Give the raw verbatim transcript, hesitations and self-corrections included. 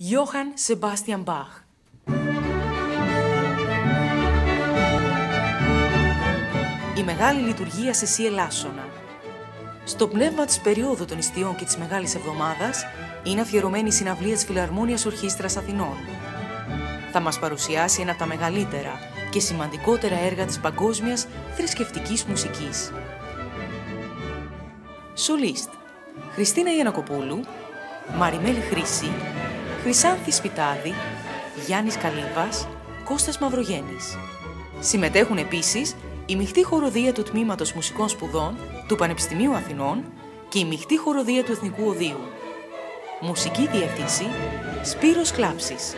Johann Sebastian Bach. Η Μεγάλη Λειτουργία σε σι ελάσσονα. Στο πνεύμα της περίοδου των Ιστιών και της Μεγάλης Εβδομάδας είναι αφιερωμένη η συναυλία της Φιλαρμονίας Ορχήστρας Αθηνών. Θα μας παρουσιάσει ένα από τα μεγαλύτερα και σημαντικότερα έργα της παγκόσμιας θρησκευτικής μουσικής. Σολίστ: Χριστίνα Γιαννακοπούλου, Μαριμέλη Χρύση, Χρυσάνθη Σπιτάδη, Γιάννης Καλύβας, Κώστας Μαυρογένης. Συμμετέχουν επίσης η μειχτή χοροδία του Τμήματος Μουσικών Σπουδών του Πανεπιστημίου Αθηνών και η μειχτή χοροδία του Εθνικού Ωδείου. Μουσική διευθύνση Σπύρος Κλάψης.